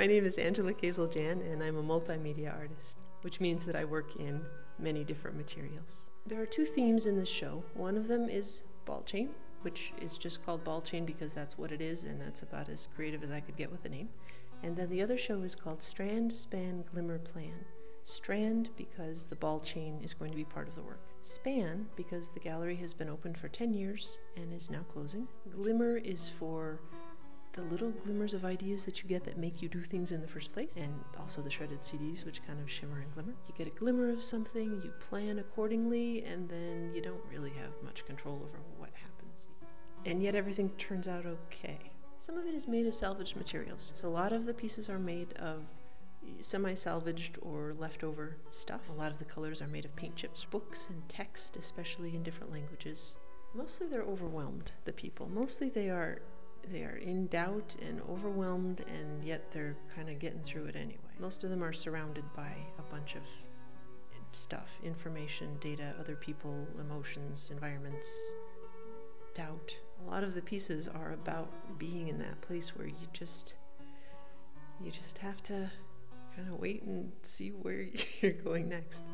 My name is Angela Cazel Jahn, and I'm a multimedia artist, which means that I work in many different materials. There are two themes in this show. One of them is ball chain, which is just called ball chain because that's what it is, and that's about as creative as I could get with the name. And then the other show is called Strand, Span, Glimmer, Plan. Strand because the ball chain is going to be part of the work. Span because the gallery has been open for 10 years and is now closing. Glimmer is for the little glimmers of ideas that you get that make you do things in the first place, and also the shredded CDs, which kind of shimmer and glimmer. You get a glimmer of something, you plan accordingly, and then you don't really have much control over what happens. And yet everything turns out okay. Some of it is made of salvaged materials. So a lot of the pieces are made of semi-salvaged or leftover stuff. A lot of the colors are made of paint chips, books and text, especially in different languages. Mostly they're overwhelmed, the people. Mostly they are in doubt and overwhelmed, and yet they're kind of getting through it anyway. Most of them are surrounded by a bunch of stuff: information, data, other people, emotions, environments, doubt. A lot of the pieces are about being in that place where you just have to kind of wait and see where you're going next.